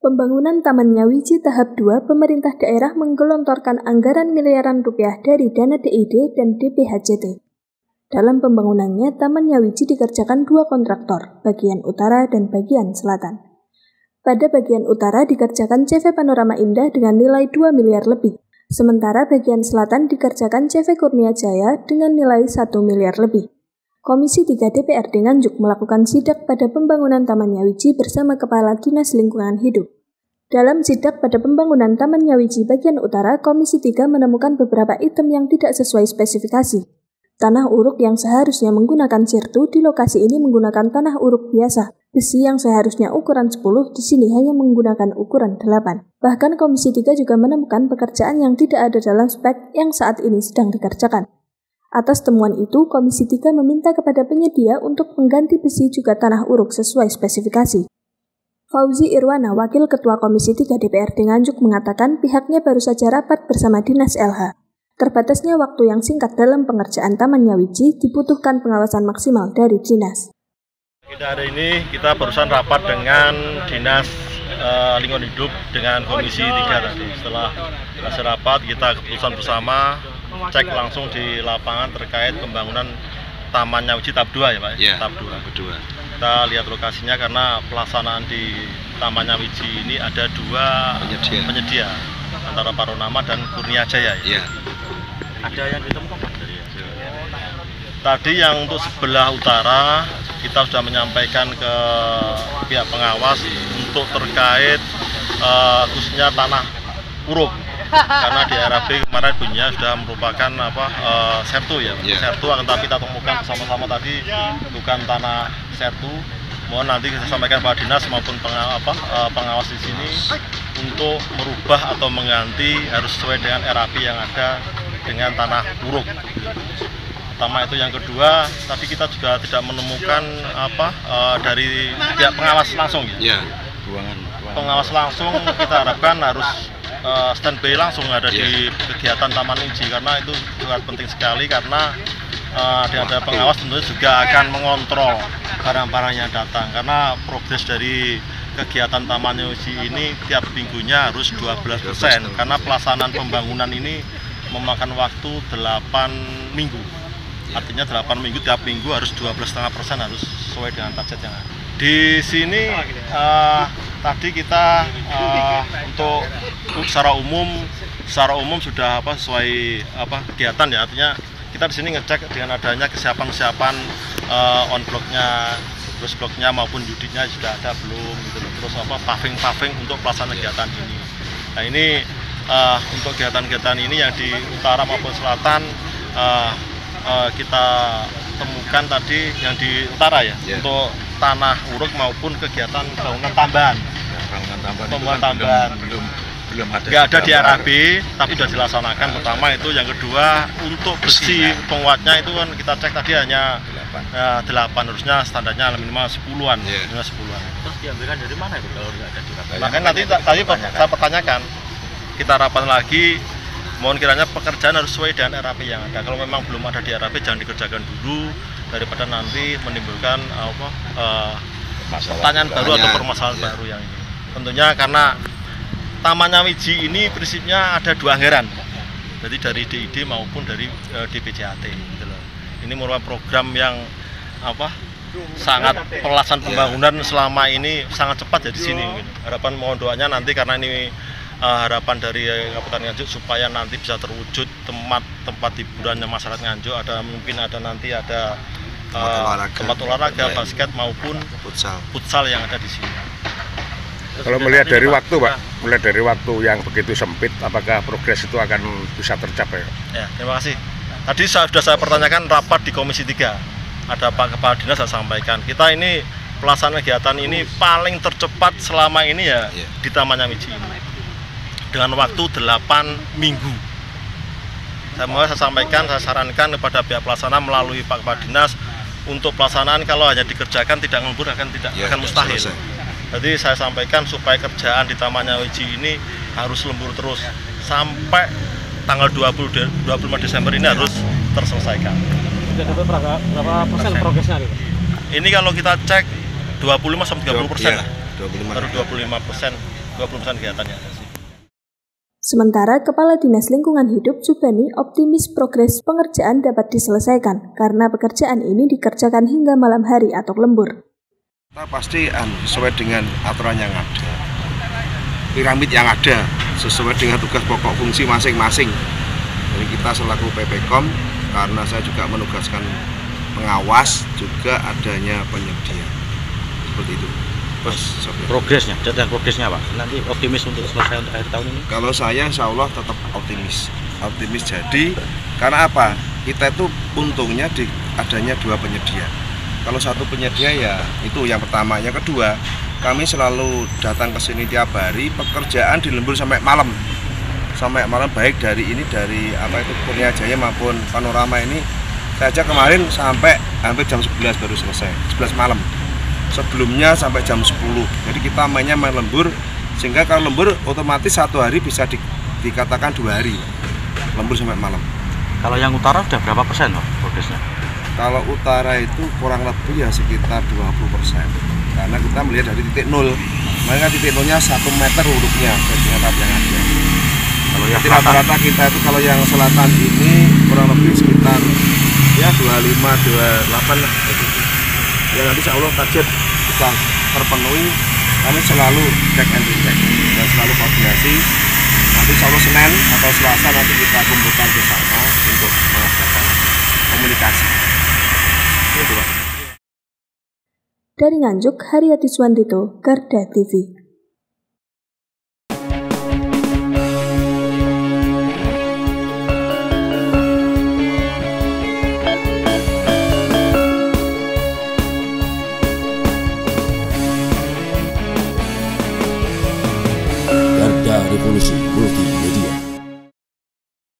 Pembangunan Taman Nyawiji tahap 2, pemerintah daerah menggelontorkan anggaran miliaran rupiah dari dana DID dan DPHJT. Dalam pembangunannya, Taman Nyawiji dikerjakan dua kontraktor, bagian utara dan bagian selatan. Pada bagian utara dikerjakan CV Panorama Indah dengan nilai 2 miliar lebih, sementara bagian selatan dikerjakan CV Kurnia Jaya dengan nilai 1 miliar lebih. Komisi 3 DPRD Nganjuk melakukan sidak pada pembangunan Taman Nyawiji bersama Kepala Dinas Lingkungan Hidup. Dalam sidak pada pembangunan Taman Nyawiji bagian utara, Komisi 3 menemukan beberapa item yang tidak sesuai spesifikasi. Tanah uruk yang seharusnya menggunakan sirtu di lokasi ini menggunakan tanah uruk biasa. Besi yang seharusnya ukuran 10 di sini hanya menggunakan ukuran 8. Bahkan Komisi 3 juga menemukan pekerjaan yang tidak ada dalam spek yang saat ini sedang dikerjakan. Atas temuan itu, Komisi 3 meminta kepada penyedia untuk mengganti besi juga tanah uruk sesuai spesifikasi. Fauzi Irwana, Wakil Ketua Komisi 3 DPRD Nganjuk, mengatakan pihaknya baru saja rapat bersama Dinas LH. Terbatasnya waktu yang singkat dalam pengerjaan Taman Nyawiji dibutuhkan pengawasan maksimal dari dinas. Kita hari ini kita barusan rapat dengan Dinas Lingkungan Hidup dengan Komisi 3 tadi. Setelah hasil rapat, kita keputusan bersama cek langsung di lapangan terkait pembangunan Taman Nyawiji tahap 2 ya Pak? Iya, tahap 2. Kita lihat lokasinya karena pelaksanaan di Taman Nyawiji ini ada dua penyedia antara Panorama dan Kurnia Jaya ya? Iya. Ada yang ditemukan Pak? Tadi yang untuk sebelah utara kita sudah menyampaikan ke pihak pengawas untuk terkait khususnya tanah uruk. Karena di RAB kemarin punya sudah merupakan sertu ya, sertu, akan tapi kita temukan sama-sama tadi bukan tanah sertu. Mohon nanti kita sampaikan Pak Dinas maupun pengawas di sini untuk merubah atau mengganti harus sesuai dengan RAB yang ada dengan tanah buruk. Pertama itu, yang kedua tadi kita juga tidak menemukan dari pihak pengawas langsung ya. Pengawas langsung kita harapkan harus standby langsung ada di kegiatan Taman Nyawiji karena itu sangat penting sekali karena ada pengawas tentunya juga akan mengontrol barang-barang yang datang karena progres dari kegiatan Taman Nyawiji ini tiap minggunya harus 12% karena pelaksanaan pembangunan ini memakan waktu 8 minggu artinya 8 minggu tiap minggu harus 12,5% harus sesuai dengan target yang ada. Di sini tadi kita untuk secara umum sudah sesuai kegiatan ya, artinya kita di sini ngecek dengan adanya kesiapan on blocknya, terus bloknya maupun unitnya sudah ada belum gitu loh. Terus paving untuk pelaksanaan kegiatan ini. Nah ini untuk kegiatan-kegiatan ini yang di utara maupun selatan kita temukan tadi yang di utara ya, untuk tanah uruk maupun kegiatan bangunan tambahan. Belum ada. Nggak ada di RAB, tapi sudah dilaksanakan. Pertama itu, yang kedua untuk besi penguatnya itu kan kita cek tadi hanya 8, harusnya standarnya minimal 10-an. Terus diambilkan dari mana itu kalau nggak ada di RAB? Makanya nanti tadi saya pertanyakan, kita rapat lagi, mohon kiranya pekerjaan harus sesuai dengan RAB yang ada. Kalau memang belum ada di RAB, jangan dikerjakan dulu daripada nanti menimbulkan pertanyaan baru atau permasalahan baru yang ini. Tentunya karena Taman Nyawiji ini prinsipnya ada dua anggaran, jadi dari DID maupun dari DPHJT. Ini merupakan program yang sangat pelaksanaan pembangunan selama ini sangat cepat ya di sini. Harapan mohon doanya nanti karena ini harapan dari Kabupaten Nganjuk supaya nanti bisa terwujud tempat hiburannya masyarakat Nganjuk, ada mungkin ada nanti ada tempat olahraga basket maupun futsal yang ada di sini. Kalau melihat dari waktu Pak, melihat dari waktu yang begitu sempit, apakah progres itu akan bisa tercapai? Ya, terima kasih. Tadi sudah saya pertanyakan rapat di Komisi 3, ada Pak Kepala Dinas saya sampaikan. Kita ini pelaksanaan kegiatan ini paling tercepat selama ini ya di Taman Nyawiji ini, dengan waktu 8 minggu. Saya sampaikan, saya sarankan kepada pihak pelaksana melalui Pak Kepala Dinas untuk pelaksanaan kalau hanya dikerjakan tidak ngelembur akan mustahil. Jadi saya sampaikan supaya kerjaan di Taman Nyawiji ini harus lembur terus sampai tanggal 25 Desember ini harus terselesaikan. Berapa persen progresnya? Ini kalau kita cek 25-30%. Baru 25%. 20% kegiatannya. Sementara Kepala Dinas Lingkungan Hidup Subani optimis progres pengerjaan dapat diselesaikan karena pekerjaan ini dikerjakan hingga malam hari atau lembur. Kita pasti sesuai dengan aturan yang ada, piramid yang ada, sesuai dengan tugas pokok fungsi masing-masing. Jadi kita selaku PPKOM, karena saya juga menugaskan pengawas, juga adanya penyedia. Seperti itu. Progresnya, catatan progresnya Pak. Nanti optimis untuk selesai untuk akhir tahun ini? Kalau saya insya Allah tetap optimis. Optimis jadi, karena apa? Kita itu untungnya di adanya dua penyedia. Kalau satu penyedia ya itu yang pertama. Yang kedua, kami selalu datang ke sini tiap hari, pekerjaan dilembur sampai malam. Sampai malam baik dari Kurnia Jaya maupun Panorama ini. Saya kemarin sampai hampir jam 11 baru selesai, 11 malam. Sebelumnya sampai jam 10. Jadi kita mainnya main lembur, sehingga kalau lembur otomatis satu hari bisa dikatakan 2 hari lembur sampai malam. Kalau yang utara sudah berapa persen loh progresnya? Kalau utara itu kurang lebih ya sekitar 20%, karena kita melihat dari titik nol, maka titik nolnya 1 meter urutnya dari atap yang ada. Kalau yang rata-rata kita itu kalau yang selatan ini kurang lebih sekitar ya 25-28 lah. Ya nanti insya Allah target kita terpenuhi, kami selalu cek and recheck dan selalu koordinasi. Nanti insya Allah Senin atau Selasa nanti kita kumpulkan bersama untuk melakukan komunikasi. Itu, Pak. Dari Nganjuk, Hariati Swandito, Garda TV. Revolusi Multimedia.